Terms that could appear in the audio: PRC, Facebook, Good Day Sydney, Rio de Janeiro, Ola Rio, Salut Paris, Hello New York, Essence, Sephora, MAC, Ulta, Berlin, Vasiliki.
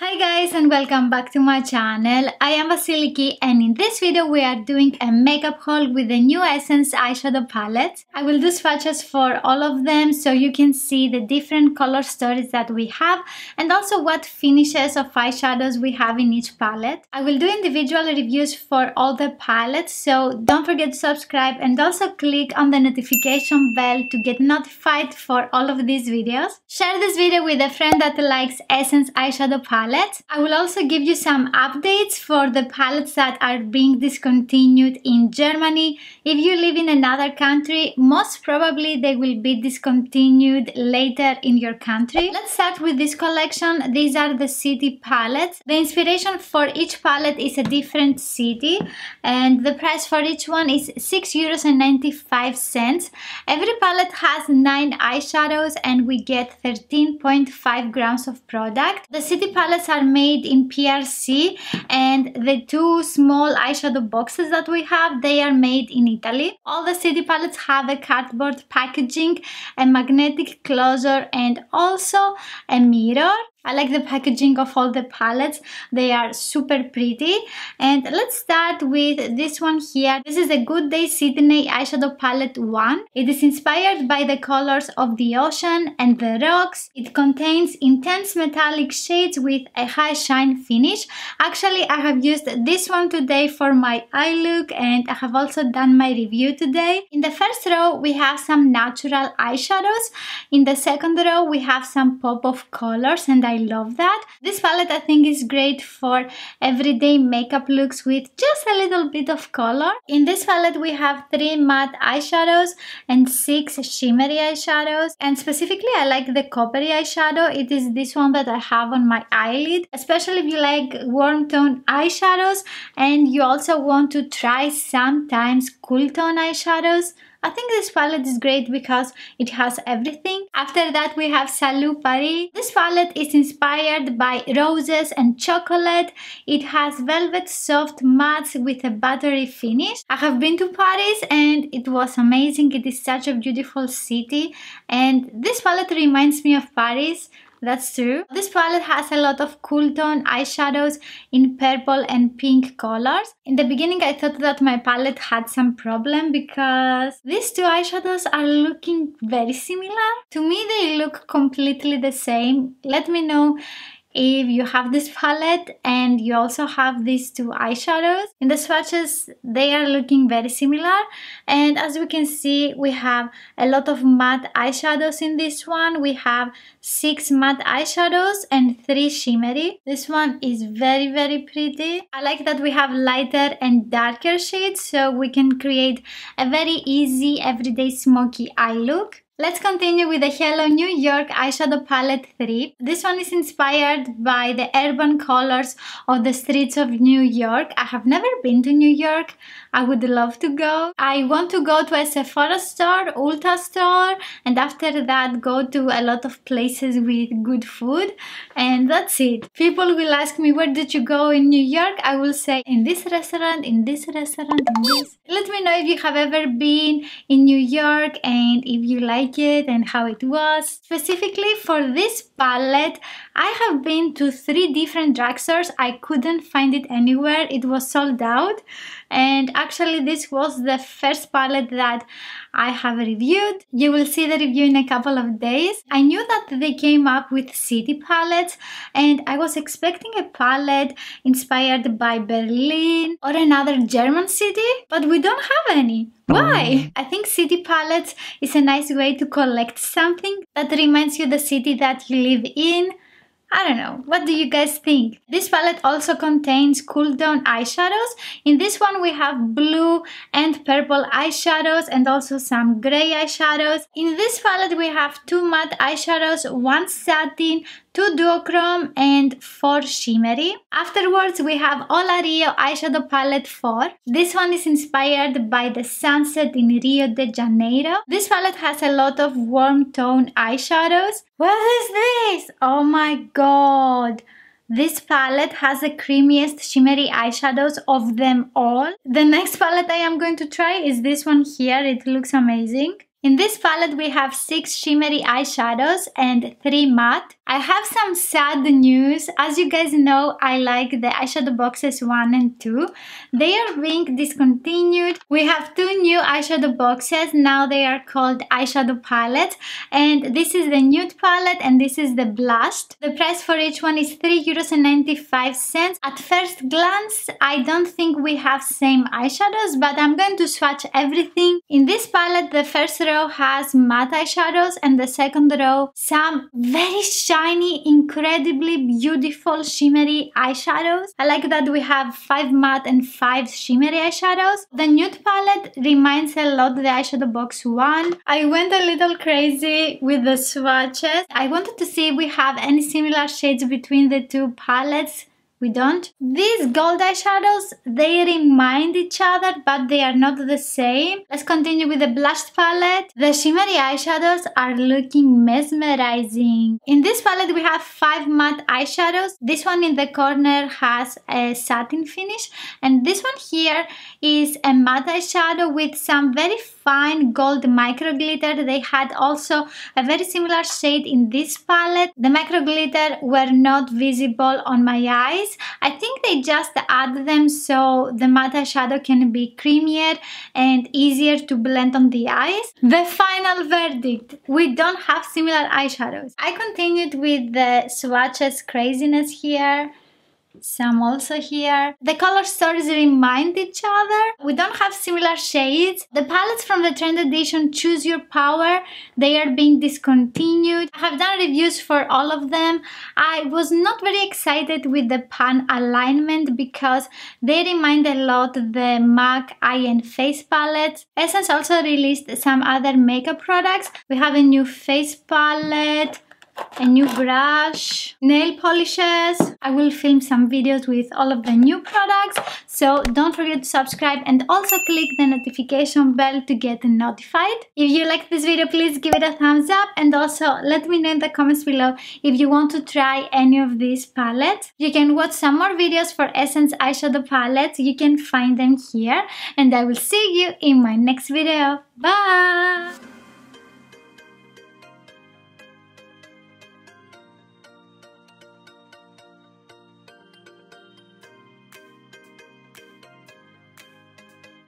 Hi guys and welcome back to my channel. I am Vasiliki and in this video we are doing a makeup haul with the new Essence eyeshadow palette. I will do swatches for all of them so you can see the different color stories that we have and also what finishes of eyeshadows we have in each palette. I will do individual reviews for all the palettes, so don't forget to subscribe and also click on the notification bell to get notified for all of these videos. Share this video with a friend that likes Essence eyeshadow palette. I will also give you some updates for the palettes that are being discontinued in Germany. If you live in another country, most probably they will be discontinued later in your country. Let's start with this collection. These are the city palettes. The inspiration for each palette is a different city and the price for each one is €6.95. Every palette has 9 eyeshadows and we get 13.5 grams of product. The city palette are made in PRC and the 2 small eyeshadow boxes that we have, they are made in Italy. All the city palettes have a cardboard packaging, a magnetic closure and also a mirror. I like the packaging of all the palettes, they are super pretty. And let's start with this one here. This is the Good Day Sydney eyeshadow palette 1. It is inspired by the colors of the ocean and the rocks. It contains intense metallic shades with a high shine finish. Actually, I have used this one today for my eye look and I have also done my review today. In the first row we have some natural eyeshadows. In the second row we have some pop of colors and I love that. This palette I think is great for everyday makeup looks with just a little bit of color. In this palette we have 3 matte eyeshadows and 6 shimmery eyeshadows, and specifically I like the coppery eyeshadow. It is this one that I have on my eyelid, especially if you like warm tone eyeshadows and you also want to try sometimes cool tone eyeshadows. I think this palette is great because it has everything. After that we have Salut Paris. This palette is inspired by roses and chocolate. It has velvet soft mattes with a buttery finish. I have been to Paris and it was amazing. It is such a beautiful city and this palette reminds me of Paris. That's true. This palette has a lot of cool tone eyeshadows in purple and pink colors. In the beginning I thought that my palette had some problem because these 2 eyeshadows are looking very similar. To me they look completely the same. Let me know if you have this palette and you also have these 2 eyeshadows. In the swatches they are looking very similar and as we can see we have a lot of matte eyeshadows in this one. We have 6 matte eyeshadows and 3 shimmery. This one is very pretty. I like that we have lighter and darker shades so we can create a very easy everyday smoky eye look. Let's continue with the Hello New York eyeshadow palette 3. This one is inspired by the urban colors of the streets of New York. I have never been to New York. I would love to go. I want to go to a Sephora store, Ulta store, and after that go to a lot of places with good food and that's it. People will ask me, where did you go in New York? I will say, in this restaurant, in this restaurant, in this. Let me know if you have ever been in New York and if you like it and how it was. Specifically for this palette I have been to 3 different drugstores. I couldn't find it anywhere. It was sold out and actually this was the first palette that I have reviewed. You will see the review in a couple of days. I knew that they came up with city palettes and I was expecting a palette inspired by Berlin or another German city, but we don't have any. Why? I think city palettes is a nice way to collect something that reminds you the city that you live in. I don't know, what do you guys think? This palette also contains cool down eyeshadows. In this one we have blue and purple eyeshadows and also some grey eyeshadows. In this palette we have 2 matte eyeshadows, 1 satin, 2 duochrome and 4 shimmery. Afterwards we have Ola Rio eyeshadow palette 4. This one is inspired by the sunset in Rio de Janeiro. This palette has a lot of warm tone eyeshadows. What is this? Oh my god! This palette has the creamiest shimmery eyeshadows of them all. The next palette I am going to try is this one here. It looks amazing. In this palette we have 6 shimmery eyeshadows and 3 matte. I have some sad news. As you guys know, I like the eyeshadow boxes 1 and 2. They are being discontinued. We have 2 new eyeshadow boxes. Now they are called eyeshadow palettes. And this is the nude palette and this is the blushed. The price for each one is €3.95. At first glance, I don't think we have same eyeshadows, but I'm going to swatch everything. In this palette, the first row has matte eyeshadows and the second row some very shiny, incredibly beautiful shimmery eyeshadows. I like that we have 5 matte and 5 shimmery eyeshadows. The nude palette reminds a lot of the eyeshadow box 1. I went a little crazy with the swatches. I wanted to see if we have any similar shades between the two palettes. We don't. These gold eyeshadows, they remind each other, but they are not the same. Let's continue with the blushed palette. The shimmery eyeshadows are looking mesmerizing. In this palette we have 5 matte eyeshadows. This one in the corner has a satin finish, and this one here is a matte eyeshadow with some very fine gold micro glitter. They had also a very similar shade in this palette. The micro glitter were not visible on my eyes. I think they just add them so the matte eyeshadow can be creamier and easier to blend on the eyes. The final verdict: we don't have similar eyeshadows. I continued with the swatches craziness here. Some also here. The color stories remind each other. We don't have similar shades. The palettes from the trend edition Choose Your Power, they are being discontinued. I have done reviews for all of them. I was not very excited with the pan alignment because they remind a lot the MAC eye and face palettes. Essence also released some other makeup products. We have a new face palette, a new brush, nail polishes. I will film some videos with all of the new products, so don't forget to subscribe and also click the notification bell to get notified. If you like this video, please give it a thumbs up, and also let me know in the comments below if you want to try any of these palettes. You can watch some more videos for Essence eyeshadow palettes. You can find them here, and I will see you in my next video. Bye!